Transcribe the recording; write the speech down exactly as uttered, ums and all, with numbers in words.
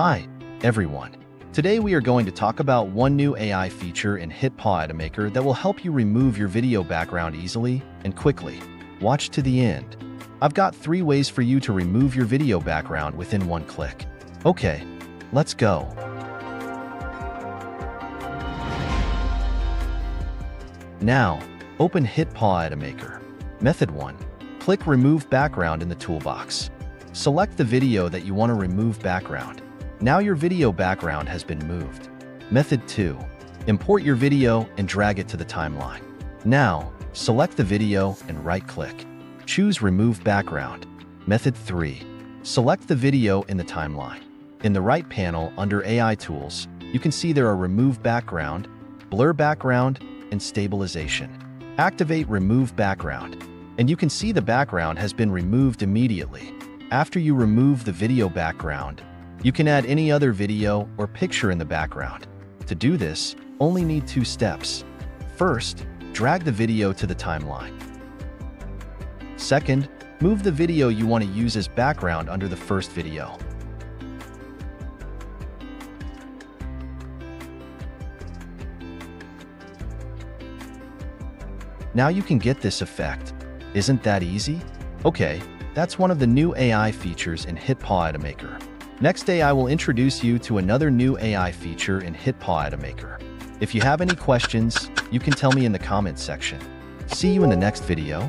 Hi, everyone. Today we are going to talk about one new A I feature in HitPaw Edimakor that will help you remove your video background easily and quickly. Watch to the end. I've got three ways for you to remove your video background within one click. Okay, let's go. Now, open HitPaw Edimakor. Method one. Click Remove Background in the toolbox. Select the video that you want to remove background. Now your video background has been moved. Method two. Import your video and drag it to the timeline. Now, select the video and right-click. Choose Remove Background. Method three. Select the video in the timeline. In the right panel under A I Tools, you can see there are Remove Background, Blur Background, and Stabilization. Activate Remove Background, and you can see the background has been removed immediately. After you remove the video background, you can add any other video or picture in the background. To do this, only need two steps. First, drag the video to the timeline. Second, move the video you want to use as background under the first video. Now you can get this effect. Isn't that easy? Okay, that's one of the new A I features in HitPaw Edimakor. Next day, I will introduce you to another new A I feature in HitPaw Edimakor. If you have any questions, you can tell me in the comments section. See you in the next video.